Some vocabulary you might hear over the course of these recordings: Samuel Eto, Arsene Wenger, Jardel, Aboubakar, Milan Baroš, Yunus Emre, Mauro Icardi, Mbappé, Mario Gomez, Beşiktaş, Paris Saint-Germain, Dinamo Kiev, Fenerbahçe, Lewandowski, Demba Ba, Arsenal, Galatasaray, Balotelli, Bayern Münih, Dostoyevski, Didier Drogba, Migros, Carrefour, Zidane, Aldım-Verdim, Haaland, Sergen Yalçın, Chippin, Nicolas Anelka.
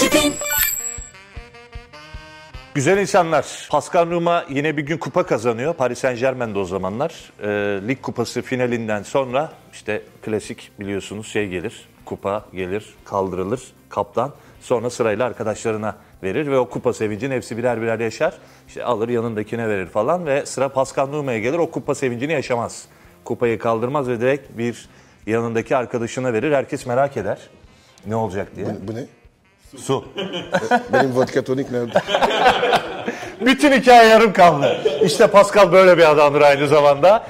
Chippin. Güzel insanlar. Pascal Nouma yine bir gün kupa kazanıyor. Paris Saint-Germain'de o zamanlar. Lig kupası finalinden sonra işte klasik biliyorsunuz şey gelir. Kupa gelir, kaldırılır, kaptan. Sonra sırayla arkadaşlarına verir ve o kupa sevincini hepsi birer birer yaşar. İşte alır yanındakine verir falan ve sıra Pascal Nouma'ya gelir. O kupa sevincini yaşamaz. Kupayı kaldırmaz ve direkt bir yanındaki arkadaşına verir. Herkes merak eder. Ne olacak diye. Bu ne? Su. Benim vodka tonik nerede? Bütün hikaye yarım kaldı. İşte Pascal böyle bir adamdır aynı zamanda.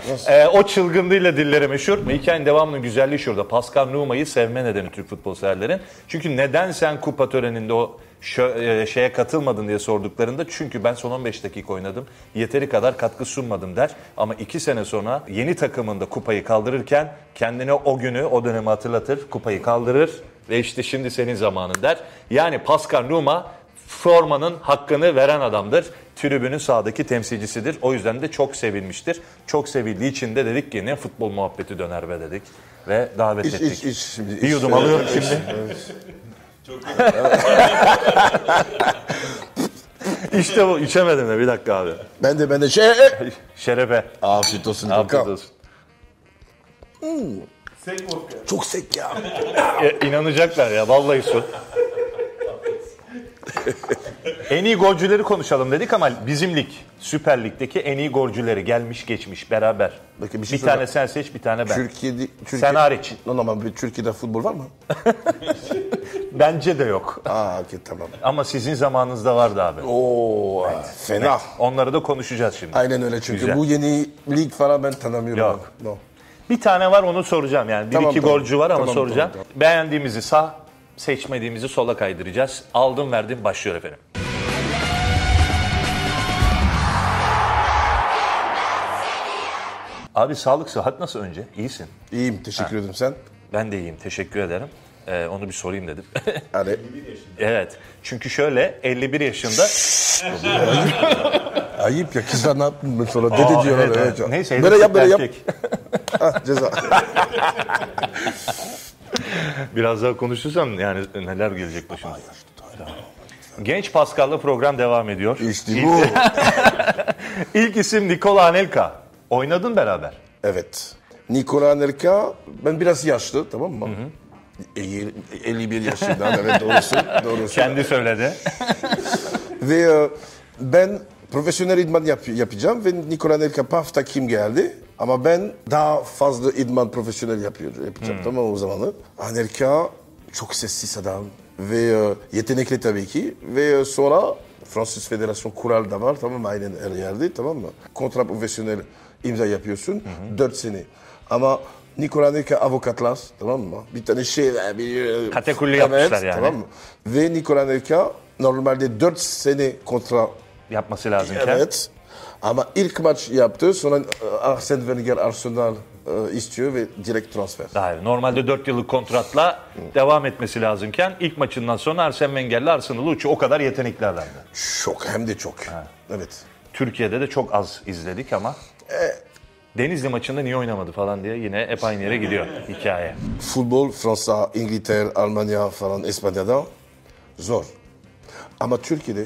O çılgınlığıyla dilleri meşhur. Hikayenin devamının güzelliği şurada. Pascal Nouma'yı sevme nedeni Türk futbol severlerin. Çünkü neden sen kupa töreninde o şeye katılmadın diye sorduklarında çünkü ben son 15 dakika oynadım. Yeteri kadar katkı sunmadım der. Ama 2 sene sonra yeni takımında kupayı kaldırırken kendine o günü, o dönemi hatırlatır. Kupayı kaldırır ve işte şimdi senin zamanın der. Yani Pascal Nouma formanın hakkını veren adamdır. Tribünün sahadaki temsilcisidir. O yüzden de çok sevilmiştir. Çok sevildiği için de dedik ki ne futbol muhabbeti döner be dedik. Ve davet ettik. Bir yudum alıyorum şimdi. Çok İşte bu. İçemedim de bir dakika abi. Ben de şerefe. Afiyet olsun. Afiyet olsun. Sek vodka. Çok sek ya. İnanacaklar ya. Vallahi su. En iyi golcüleri konuşalım dedik ama bizim lig, Süper Lig'deki en iyi golcüleri gelmiş geçmiş beraber. Bakın bir tane sen seç, bir tane ben. Türkiye, sen hariç. Ama Türkiye'de futbol var mı? Bence de yok. Okay, tamam. Ama sizin zamanınızda vardı abi. Fena. Evet, onları da konuşacağız şimdi. Aynen öyle çünkü güzel. Bu yeni lig falan ben tanımıyorum. Yok. No. Bir tane var onu soracağım yani. Bir iki golcü var ama soracağım. Tamam. Beğendiğimizi sağ, seçmediğimizi sola kaydıracağız. Aldım verdim başlıyor efendim. Abi sağlık sıhhat nasıl önce? İyisin. İyiyim teşekkür ederim sen. Ben de iyiyim teşekkür ederim. Onu bir sorayım dedim. Hadi. 51 yaşında. Evet. Çünkü şöyle 51 yaşında. Ayıp ya kızlar ne yaptın mesela dede diyorlar. Evet, evet. Neyse. Böyle yap. Ceza. Biraz daha konuşursam yani neler gelecek başına. Genç Pascal'la program devam ediyor. İşte bu. İlk isim Nicolas Anelka. Oynadın beraber. Evet. Nicolas Anelka ben biraz yaşlı tamam mı? Hı hı. 51 yaşında evet doğrusu. Kendi söyledi. Ve ben profesyonel idman yapacağım ve Nicolas Anelka PAF takim geldi. Ama ben daha fazla idman profesyonel yapacağım tamam o zamanı. Anelka çok sessiz adam ve yetenekli tabii ki. Ve sonra Fransız Federasyon kural da var tamam aynen her yerde tamam mı? Kontra profesyonel imza yapıyorsun 4 sene. Ama Nicolas Anelka avukatlar tamam mı? Bir tane şey bir katakulli yapmışlar yani. Tamam mı? Ve Nicolas Anelka normalde 4 sene kontra yapması lazım. Evet. Ama ilk maç yaptı, sonra Arsene Wenger Arsenal istiyor ve direkt transfer. Hayır, normalde 4 yıllık kontratla devam etmesi lazımken ilk maçından sonra Arsene Wenger'le Arsenal'ı uçuyor. O kadar yetenekli adamdı. Çok, hem de çok. Ha. Evet. Türkiye'de de çok az izledik ama Denizli maçında niye oynamadı falan diye yine hep aynı yere gidiyor hikaye. Futbol Fransa, İngiltere, Almanya falan, İspanya'da zor. Ama Türkiye'de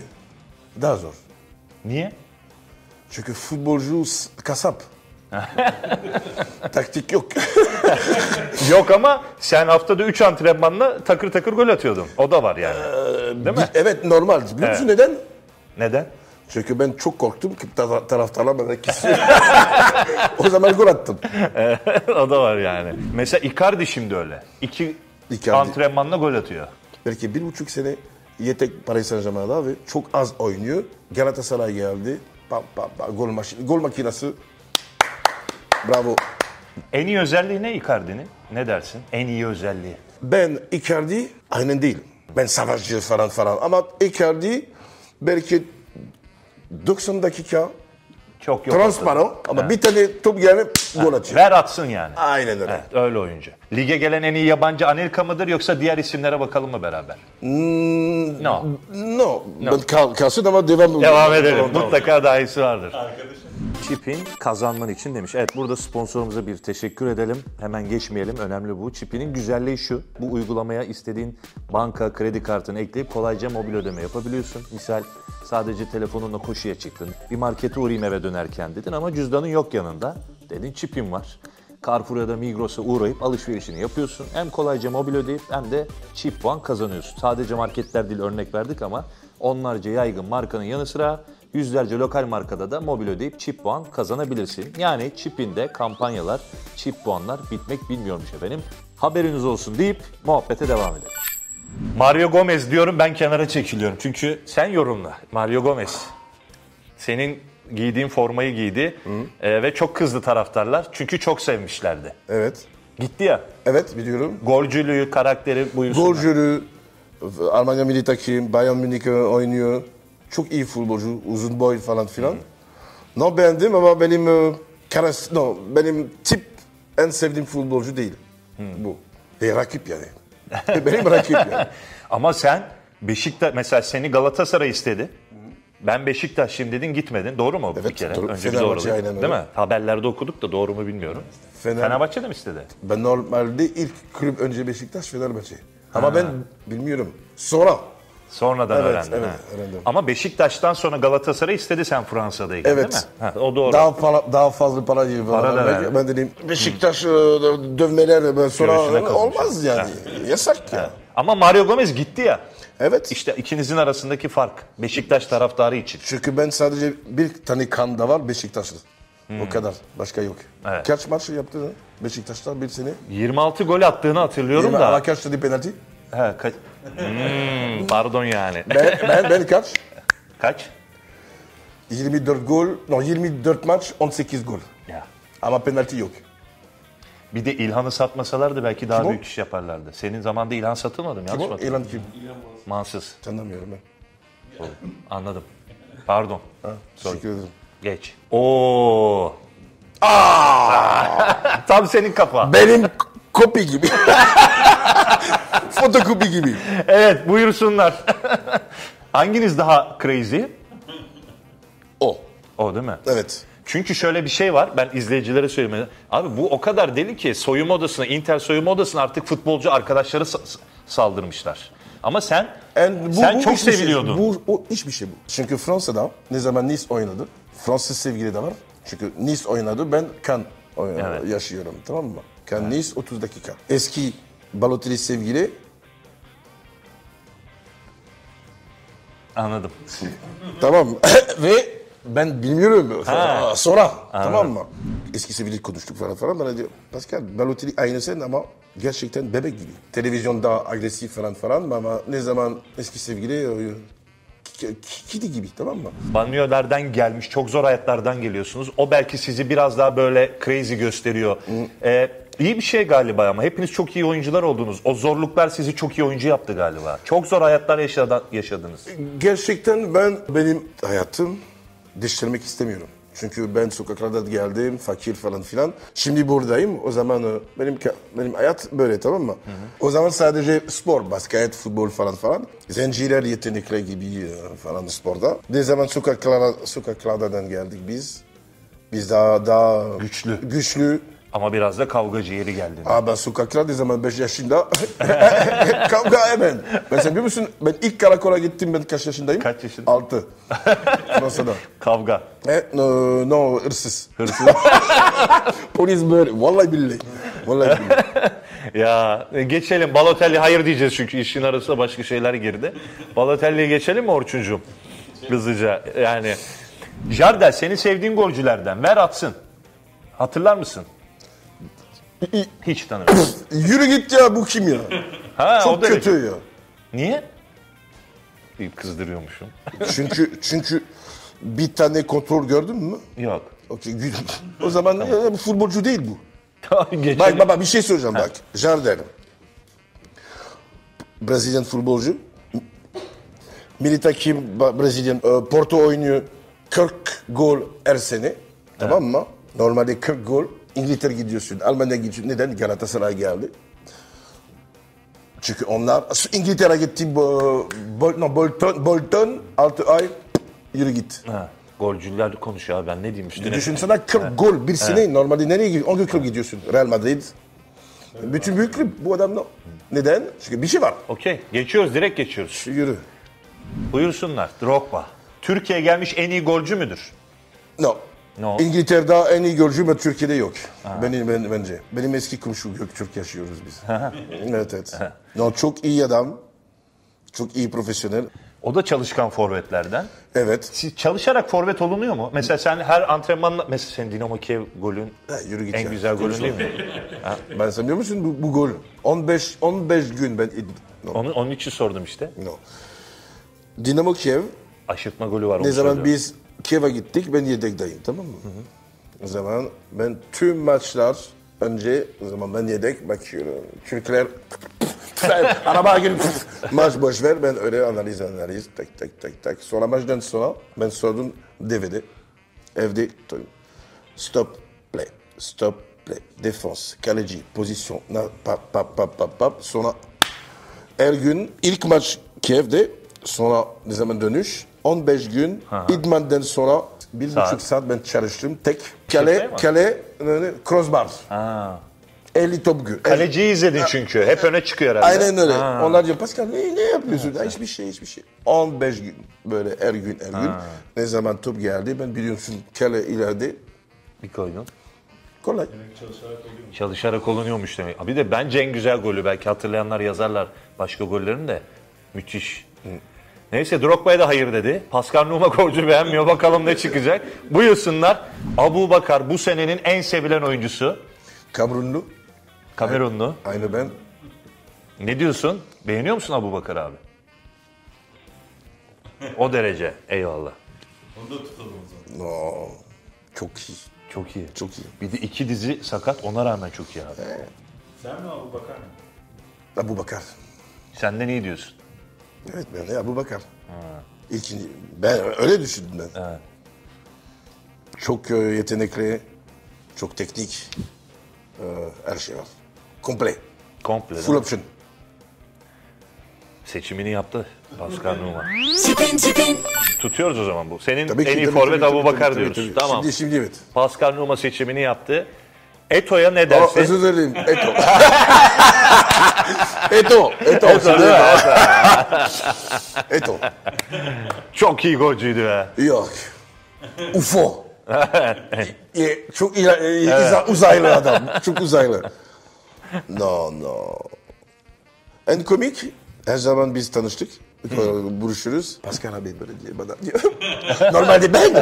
daha zor. Niye? Çünkü futbolcu kasap. Taktik yok. Yok ama sen haftada 3 antrenmanla takır takır gol atıyordun. O da var yani. Değil mi? Evet normal. Biliyor musun neden? Neden? Çünkü ben çok korktum ki taraftarlar bana kesiyor. O zaman gol attım. O da var yani. Mesela Icardi şimdi öyle. 2 antrenmanla gol atıyor. Belki 1,5 sene yetek Paris Saint-Germain'de abi çok az oynuyor. Galatasaray geldi. Gol makinesi. Bravo. En iyi özelliği ne Icardi'nin? Ne dersin? En iyi özelliği. Ben Icardi aynen değil. Ben savaşçı falan ama Icardi belki 90 dakika çok transparan ama bir tane top gelip gol atıyor. Ver atsın yani. Aynen öyle. Evet, öyle oyuncu. Lige gelen en iyi yabancı Anelka mıdır yoksa diğer isimlere bakalım mı beraber? No. Ben kalsın ama devam edelim. Mutlaka daha iyisi vardır. Arkadaşım. Chippin kazanman için demiş. Evet, burada sponsorumuza bir teşekkür edelim. Hemen geçmeyelim. Önemli bu. Chippin'in güzelliği şu. Bu uygulamaya istediğin banka, kredi kartını ekleyip kolayca mobil ödeme yapabiliyorsun. Misal sadece telefonunla koşuya çıktın. Bir markete uğrayayım eve dönerken dedin ama cüzdanın yok yanında. Dedin Chippin var. Carrefour ya da Migros'a uğrayıp alışverişini yapıyorsun. Hem kolayca mobil ödeyip hem de chip puan kazanıyorsun. Sadece marketler değil, örnek verdik ama onlarca yaygın markanın yanı sıra yüzlerce lokal markada da mobil ödeyip chip puan kazanabilirsin. Yani Chippin'de kampanyalar, chip puanlar bitmek bilmiyormuş efendim. Haberiniz olsun deyip muhabbete devam edelim. Mario Gomez diyorum, ben kenara çekiliyorum. Çünkü sen yorumla. Mario Gomez senin giydiğin formayı giydi ve çok kızdı taraftarlar çünkü çok sevmişlerdi. Evet. Gitti ya. Evet, biliyorum. Golcülüğü, karakteri buyursunlar. Golcülüğü, Almanya milli takım, Bayern Münih oynuyor. Çok iyi futbolcu, uzun boy falan filan. No, beğendim ama benim tip en sevdiğim futbolcu değil. Bu. Rakip yani. Benim rakip yani. Ama sen Beşiktaş, mesela seni Galatasaray istedi. Ben Beşiktaş şimdi dedin, gitmedin. Doğru mu evet, bir kere? Önce biz doğruladık. Değil mi? Haberlerde okuduk da doğru mu bilmiyorum. Fenerbahçe de mi istedi? Ben normalde ilk kulüp önce Beşiktaş, Fenerbahçe. Ama ben bilmiyorum. Sonradan evet, öğrendim. Evet, öğrendim. Ama Beşiktaş'tan sonra Galatasaray istedi sen Fransa'dayken değil mi? Ha, o doğru. Daha fazla para gibi. Ben dedim Beşiktaş dövmeler sonra olmaz yani. Yasak ya. Ama Mario Gomez gitti ya. Evet. İşte ikinizin arasındaki fark Beşiktaş taraftarı için. Çünkü ben sadece bir tane kanda var Beşiktaşlı. O kadar. Başka yok. Evet. Kaç maç yaptı Beşiktaş'ta bir sene? 26 gol attığını hatırlıyorum da. Ama kaç dedi penaltı? He, kaç? Pardon yani. Ben kaç? Kaç? 24 gol, 24 maç, 18 gol. Ya. Ama penaltı yok. Bir de İlhan'ı satmasalardı belki daha büyük iş yaparlardı. Senin zamanında İlhan satılmadı mı? Kim o? İlhan kim? Mansız. Tanımıyorum ben. Sorry. Anladım. Pardon. Teşekkür ederim. Geç. Oo. Tam senin kafa. Benim kopi gibi. Fotokopi gibi. Evet, buyursunlar. Hanginiz daha crazy? O. O değil mi? Evet. Çünkü şöyle bir şey var, ben izleyicilere söyleyeyim. Abi bu o kadar deli ki soyunma odasına, Inter soyunma odasına artık futbolcu arkadaşları saldırmışlar. Ama sen çok seviyordun. Hiçbir şey bu. Çünkü Fransa'da ne zaman Nice oynadı, Fransız sevgili de var. Çünkü Nice oynadı, ben Cannes yaşıyorum, tamam mı? Cannes Nice 30 dakika. Eski Balotelli sevgili. Anladım. Tamam. Ve ben bilmiyorum. Sonra. Anladım. Tamam mı? Eski sevgili konuştuk falan. Bana diyor Pascal, Balotelli aynı sen ama gerçekten bebek gibi. Televizyonda agresif falan ama ne zaman eski sevgili kedi gibi, tamam mı? Banyolardan gelmiş, çok zor hayatlardan geliyorsunuz. O belki sizi biraz daha böyle crazy gösteriyor. İyi bir şey galiba ama hepiniz çok iyi oyuncular oldunuz. O zorluklar sizi çok iyi oyuncu yaptı galiba. Çok zor hayatlar yaşadınız. Gerçekten benim hayatım değiştirmek istemiyorum. Çünkü ben sokaklarda geldim, fakir falan filan. Şimdi buradayım. O zaman benim hayat böyle, tamam mı? O zaman sadece spor, basket, futbol falan. Zenciler yetenekler gibi falan sporda. Ne zaman sokaklardan geldik biz. Biz daha güçlü. Ama biraz da kavgacı yeri geldi. Ben sokaklarda ne zaman 5 yaşında kavga hemen. Ben sen biliyor musun? Ben ilk karakola gittim, ben kaç yaşındayım? Kaç yaşında? 6. Fransa'da. Kavga. No, hırsız. Hırsız. Polis böyle. Vallahi billahi. Ya geçelim. Balotelli hayır diyeceğiz çünkü işin arasında başka şeyler girdi. Balotelli'ye geçelim mi Orçuncuğum? Hızlıca yani. Jardel, seni sevdiğin golcülerden. Ver atsın. Hatırlar mısın? Hiç tanımıyorum. Yürü git ya, bu kim ya? Çok kötü ya. Niye? Kızdırıyormuşum. Çünkü bir tane kontrol gördün mü? Yok. Okay, o zaman bu futbolcu değil bu. Bak baba, bir şey söyleyeceğim bak. Jardel. Brezilyan futbolcu. Milli takım Brezilyan. Porto oynuyor. 40 gol her sene. Tamam mı? Normalde 40 gol. İngiltere gidiyorsun, Almanya gidiyorsun. Neden? Galatasaray geldi. Çünkü onlar İngiltere gitti, Bolton 6 ay yürü git. golcüler konuşuyor, ben ne diyeyim üstüne. Düşünsene 40 gol bir sene normalde nereye gidiyorsun? 10 gol gidiyorsun Real Madrid. Bütün büyüklük bu adamda. Neden? Çünkü bir şey var. Okey. Geçiyoruz, direkt geçiyoruz. Yürü. Buyursunlar. Drogba. Türkiye'ye gelmiş en iyi golcü müdür? No. No. İngiltere'de en iyi golcü ama Türkiye'de yok. Benim bence. Benim eski komşu Göktürk yaşıyoruz biz. Evet. No, çok iyi adam. Çok iyi profesyonel. O da çalışkan forvetlerden. Evet. Siz çalışarak forvet olunuyor mu? Mesela sen her antrenmanla... Mesela senin Dinamo Kiev golün en güzel golün değil mi? Ben sanıyor musun bu gol? 15 gün ben... No. Onun için sordum işte. No. Dinamo Kiev... Aşırtma golü var. Ne zaman söylüyorum. Biz Kiev'e gittik, ben yedekteyim, tamam mı? Hı-hı. O zaman ben tüm maçlar önce, o zaman ben yedek bakıyorum. Türkler... Araba gelip maç boş ver, ben öyle analiz tak. Sonra maçtan sonra ben sordum DVD. Evde stop play. Defans, kaleci, pozisyon. Pap. Sonra her gün ilk maç Kiev'de, sonra ne zaman dönüş? 15 gün idmandan sonra 1,5 saat ben çalıştım. Tek kale crossbar. Ha. 50 top gül. Kaleciyi izledin çünkü. Hep öne çıkıyor herhalde. Aynen öyle. Ha. Onlar diyor Pascal ne yapıyorsun? Ha, hiçbir şey. 15 gün böyle her gün. Ne zaman top geldi ben biliyorsun kale ileride. Bir koydun. Kolay. Demek çalışarak olunuyormuş demek. Bir de bence en güzel golü. Belki hatırlayanlar yazarlar başka gollerini de. Müthiş. Hı. Neyse Drogba'ya da hayır dedi. Pascal Nouma golcü beğenmiyor. Bakalım ne çıkacak. Buyursunlar. Aboubakar bu senenin en sevilen oyuncusu. Kamerunlu. Aynı ben. Ne diyorsun? Beğeniyor musun Aboubakar abi? O derece. Eyvallah. Onu da tutalım o zaman. No. Çok iyi. Bir de 2 dizi sakat. Ona rağmen çok iyi abi. Sen mi Aboubakar mı? Aboubakar. Senden iyi diyorsun. Evet ben de Aboubakar. Ben öyle düşündüm ben. Ha. Çok yetenekli, çok teknik. Her şey var. Komple. Full option. Seçimini yaptı Pascal Nouma. Tutuyoruz o zaman bu. Senin tabii en iyi forvet Aboubakar diyoruz. Tabii. Tamam. Şimdi evet. Pascal Nouma seçimini yaptı. Eto'ya ne dersin? Özür dilerim. Eto. Çok iyi golcüydü ya. Yok. UFO. Çok uzaylı adam. Çok uzaylı. No. En komik. Her zaman biz tanıştık. Buluşuruz. Pascal abi böyle diye bana diyor. Normalde ben.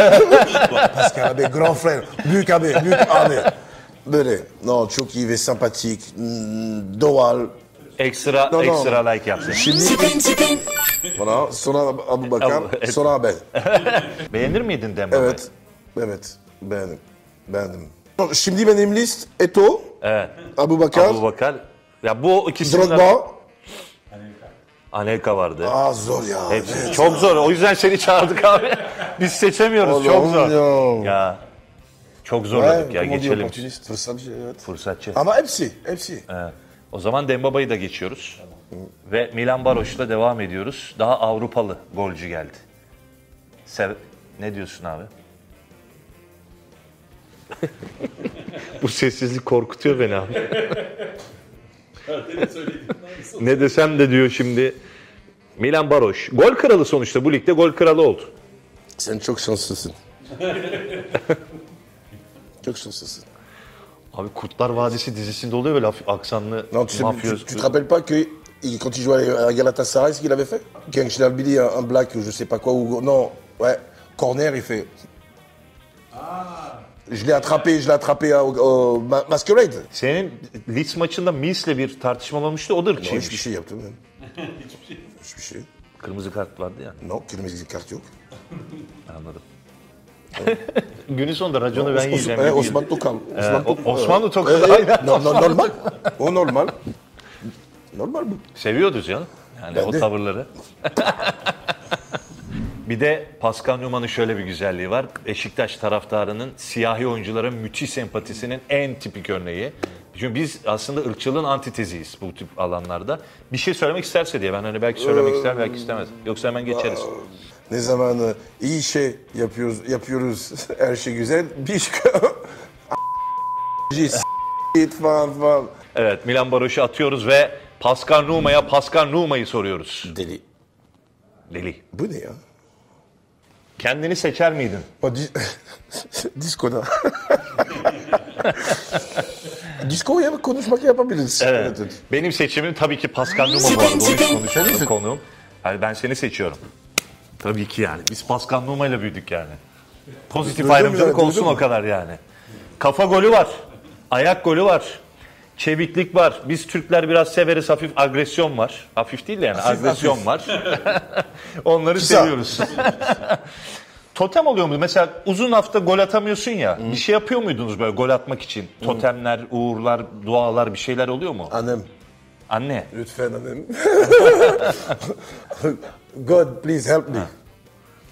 Pascal abi, grand frère. Büyük abi. Böyle. No, çok iyi ve sempatik. Doğal. Ekstra like yaptı. Şimdi bana sonra Aboubakar, sonra ben. Beğenir miydin Demba? Evet. Beğendim. Şimdi benim list Eto. Evet. Aboubakar. Ya bu ikisinden... Drogba. Anelka vardı. Zor ya. Evet. Çok zor. O yüzden seni çağırdık abi. Biz seçemiyoruz. Oğlum, çok zor. Ya. Çok zorladık ya. Geçelim. Fırsatçı. Ama hepsi. Evet. O zaman Dembaba'yı da geçiyoruz. Tamam. Ve Milan Baroş'la devam ediyoruz. Daha Avrupalı golcü geldi. Ne diyorsun abi? Bu sessizlik korkutuyor beni abi. Ne desem de diyor şimdi. Milan Baroş. Gol kralı sonuçta. Bu ligde gol kralı oldu. Sen çok şanslısın. Çok şanslısın. Abi Kurtlar Vadisi dizisinde oluyor böyle aksanlı mafyoz. Tu te rappelles pas que quand il jouait à Galatasaray, ce qu'il avait fait? Gençler Birliği un black je sais pas quoi ou non, ouais, corner il fait. Je l'ai attrapé au Masquerade. Senin Leeds maçında Mills'le bir tartışma olmuştu. O da ırkçıymış. Hiçbir şey yaptım ben. Hiçbir şey. Kırmızı kart vardı yani. No, kırmızı kart yok. Anladım. Günün sonunda raconu ben yiyeceğim. Osmanlı Tokal. Normal. O normal. Normal bu. Seviyordunuz ya. Yani ben o de. Tavırları. Bir de Pascal Nouma'nın şöyle bir güzelliği var. Beşiktaş taraftarının siyahi oyunculara müthiş sempatisinin en tipik örneği. Çünkü biz aslında ırkçılığın antiteziyiz bu tip alanlarda. Bir şey söylemek isterse diye ben hani belki söylemek ister belki istemez. Yoksa hemen geçeriz. Ne zamanı iyi şey yapıyoruz her şey güzel. Evet, Milan Baroş'u atıyoruz ve Pascal Nouma'ya Pascal Nouma'yı soruyoruz. Deli. Bu ne ya? Kendini seçer miydin? Disko'da. Disko'ya konuşmak yapabiliriz. Evet. Benim seçimim tabii ki Pascal Nouma vardı. Onu konuşalım konuğum. Yani ben seni seçiyorum. Tabii ki yani. Biz Pascal Nouma ile büyüdük yani. Pozitif ayrımcılık olsun o kadar yani. Kafa golü var. Ayak golü var. Çeviklik var. Biz Türkler biraz severiz. Hafif agresyon var. Hafif değil de yani agresyon var. Onları seviyoruz. Totem oluyor muydu? Mesela uzun hafta gol atamıyorsun ya. Bir şey yapıyor muydunuz böyle gol atmak için? Totemler, uğurlar, dualar bir şeyler oluyor mu? Anne. Lütfen annem. God please help me.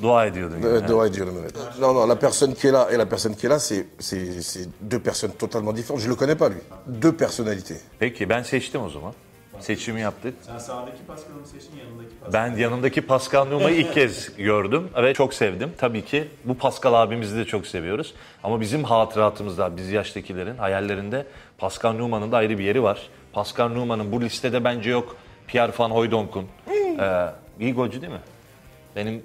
Dua ediyordun. Yani. Dua ediyorum, evet. Non, non, la personne qui est là et la personne qui est là, c'est deux personnes totalement différentes. Je le connais pas lui. Deux personnalités. Peki, ben seçtim o zaman. Seçimi yaptık. Sen sağdaki Pascal'ı seçtin, yanındaki Pascal. Ben yanındaki Pascal Nouma'yı ilk kez gördüm ve çok sevdim. Tabii ki bu Pascal abimizi de çok seviyoruz. Ama bizim hatıratımızda, biz yaştakilerin hayallerinde Pascal Nouma'nın da ayrı bir yeri var. Pascal Nouma'nın bu listede bence yok. Pierre Van Hooydonk'un. İyi golcü değil mi? Benim...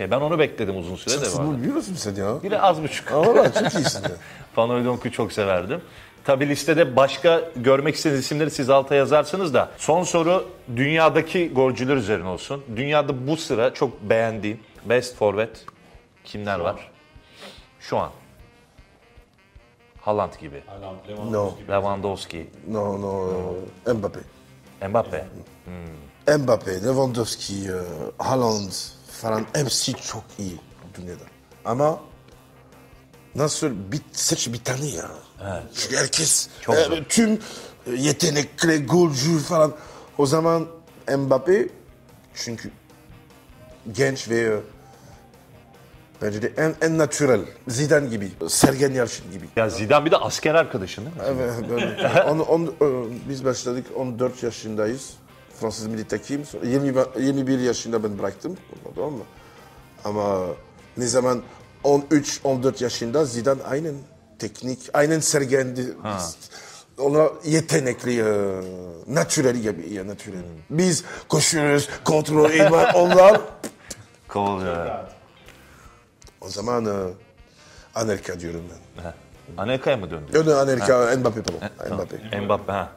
ben onu bekledim uzun süre de. Futbol biliyor musun sen ya? Yine az buçuk. Valla çok iyisin de. Van Hooydonk'u çok severdim. Tabi listede başka görmek istediğiniz isimleri siz alta yazarsınız da. Son soru dünyadaki golcüler üzerine olsun. Dünyada bu sıra çok beğendiğin best forvet kimler var? Şu an. Haaland gibi. Lewandowski. No. Mbappé. Mbappé, Lewandowski, Haaland. Falan hepsi çok iyi dünyada. Ama nasıl seç bir tane ya. Evet. Çünkü herkes, tüm yetenekli, golcü falan. O zaman Mbappé çünkü genç ve bence de en natural. Zidane gibi, Sergen Yalçın gibi. Ya Zidane bir de asker arkadaşın değil mi? Evet. Biz başladık, 14 yaşındayız. Fransız milli takım, 21 yaşında ben bıraktım, tamam mı? Ama ne zaman 13-14 yaşında Zidane aynen teknik, aynen Sergen'di. Ona yetenekli, natüreli gibi, ya natüreli. Biz koşuyoruz, kontrol ediyoruz, onlar... O zaman Anelka diyorum ben. Anelka'ya mı döndün? Yok, Anelka, Mbappé pardon. Mbappé, ha.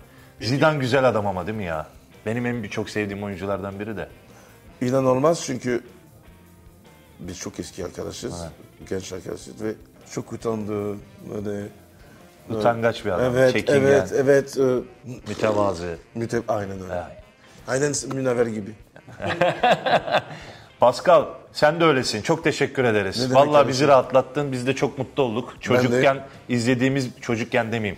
Zidane güzel adam ama değil mi ya? Benim en çok sevdiğim oyunculardan biri de. İnanılmaz çünkü biz çok eski arkadaşız, genç arkadaşız ve çok utandı. Utangaç bir adam, çekingen. Evet. Mütevazı. Aynen öyle. Aynen münevver gibi. Pascal, sen de öylesin. Çok teşekkür ederiz. Vallahi bizi rahatlattın. Biz de çok mutlu olduk. Çocukken izlediğimiz Yani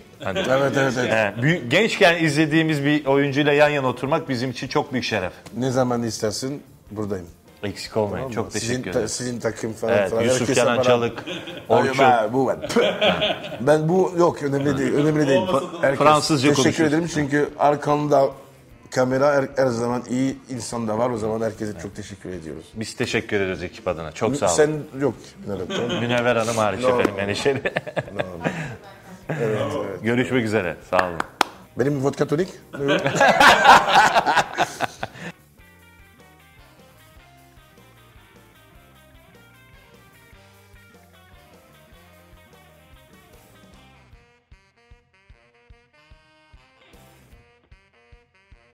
evet. Gençken izlediğimiz bir oyuncuyla yan yana oturmak bizim için çok büyük şeref. Ne zaman istersin buradayım. Eksik olmayın. Tamam, çok teşekkür ederim. Sizin takım falan. Evet, falan. Yusuf Yanan Çalık. Ben bu yok önemli değil. Önemli değil. Fransızca konuşuyoruz. Teşekkür ederim çünkü arkamda kamera her zaman iyi insan da var. O zaman herkese çok teşekkür ediyoruz. Biz teşekkür ediyoruz ekip adına. Çok sağ olun. Sen yok. Münevver Hanım hariç efendim. Menişeri. Evet. Görüşmek üzere. Sağ olun. Benim vodka tonik.